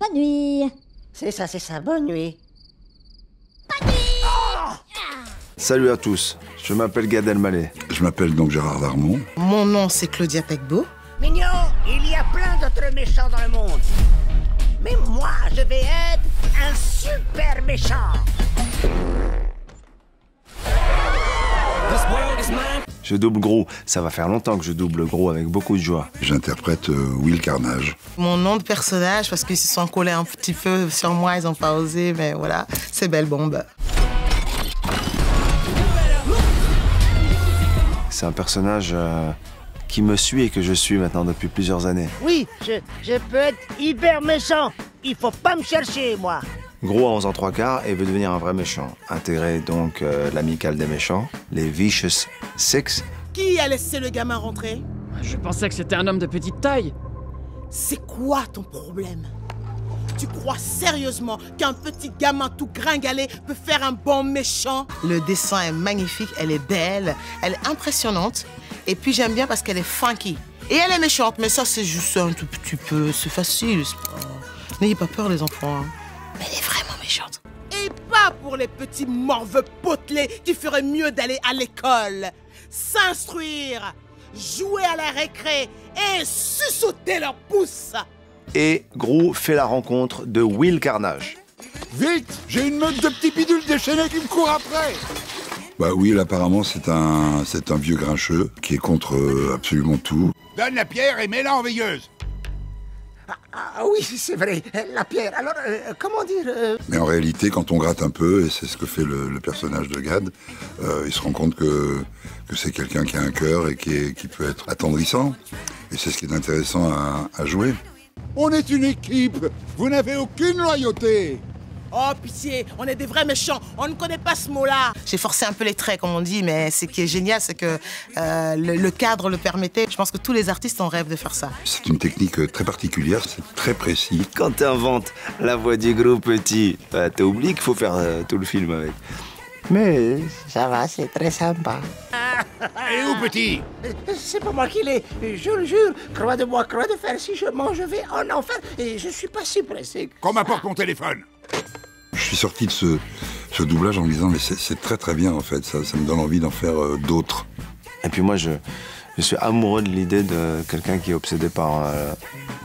Bonne nuit. C'est ça, bonne nuit. Bonne nuit. Salut à tous, je m'appelle Gad Elmaleh. Je m'appelle donc Gérard Darmon. Mon nom c'est Claudia Tagbo. Mignon, il y a plein d'autres méchants dans le monde. Mais moi, je vais être un super méchant. Je double Gru. Ça va faire longtemps que je double Gru avec beaucoup de joie. J'interprète Will Carnage. Mon nom de personnage, parce qu'ils se sont collés un petit peu sur moi, ils n'ont pas osé, mais voilà, c'est Belle Bombe. C'est un personnage qui me suit et que je suis maintenant depuis plusieurs années. Oui, je peux être hyper méchant. Il faut pas me chercher, moi. Gru à 11 ans 3/4 et veut devenir un vrai méchant. Intégrer donc l'amicale des méchants, les Vicious Six. Qui a laissé le gamin rentrer? Je pensais que c'était un homme de petite taille. C'est quoi ton problème? Tu crois sérieusement qu'un petit gamin tout gringalé peut faire un bon méchant? Le dessin est magnifique, elle est belle, elle est impressionnante. Et puis j'aime bien parce qu'elle est funky. Et elle est méchante, mais ça c'est juste un tout petit peu, c'est facile. N'ayez pas peur les enfants. Hein. Mais elle est vraiment méchante. Et pas pour les petits morveux potelés qui feraient mieux d'aller à l'école. S'instruire, jouer à la récré et sussauter leurs pouces. Et Gru fait la rencontre de Will Carnage. Vite, j'ai une meute de petits bidules déchaînés qui me courent après. Bah Will, apparemment, c'est un vieux grincheux qui est contre absolument tout. Donne la pierre et mets-la en veilleuse. Ah oui, c'est vrai, la pierre. Alors, comment dire Mais en réalité, quand on gratte un peu, et c'est ce que fait le personnage de Gad, il se rend compte que c'est quelqu'un qui a un cœur et qui peut être attendrissant. Et c'est ce qui est intéressant à jouer. On est une équipe, vous n'avez aucune loyauté. Oh pitié, on est des vrais méchants, on ne connaît pas ce mot-là. J'ai forcé un peu les traits, comme on dit, mais ce qui est génial, c'est que le cadre le permettait. Je pense que tous les artistes en rêvent de faire ça. C'est une technique très particulière, c'est très précis. Quand tu inventes la voix du gros petit, t'oublies qu'il faut faire tout le film avec. Mais ça va, c'est très sympa. Et où, petit? C'est pas moi qui l'ai, je le jure. Croix de bois, croix de fer, si je mange, je vais en enfer. Et je suis pas si pressé. Qu'on m'apporte mon téléphone. Je suis sorti de ce doublage en me disant, mais c'est très très bien en fait, ça me donne envie d'en faire d'autres. Et puis moi, je suis amoureux de l'idée de quelqu'un qui est obsédé par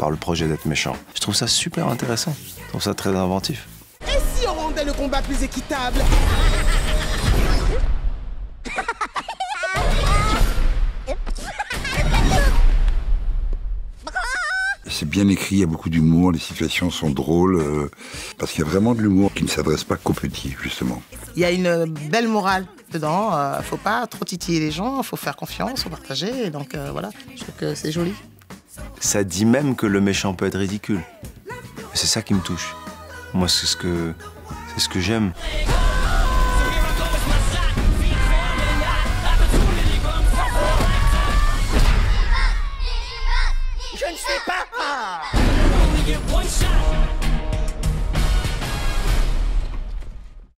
le projet d'être méchant. Je trouve ça super intéressant, je trouve ça très inventif. Et si on rendait le combat plus équitable? C'est bien écrit, il y a beaucoup d'humour, les situations sont drôles, parce qu'il y a vraiment de l'humour qui ne s'adresse pas qu'aux petits, justement. Il y a une belle morale dedans, faut pas trop titiller les gens, faut faire confiance, faut partager, et donc voilà, je trouve que c'est joli. Ça dit même que le méchant peut être ridicule, c'est ça qui me touche. Moi, c'est ce que j'aime. Je ne sais pas.